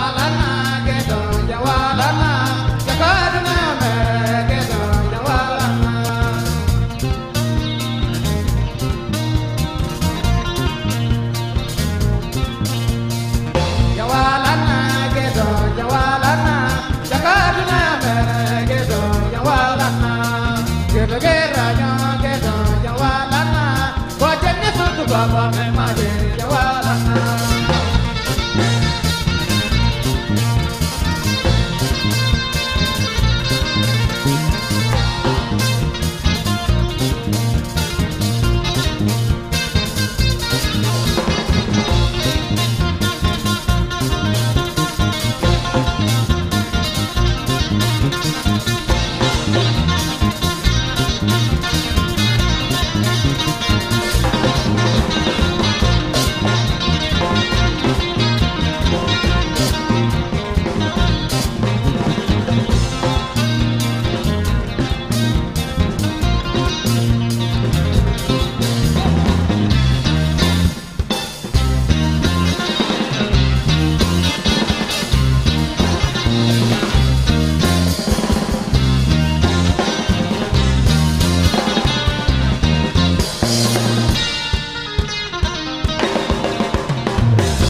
la la.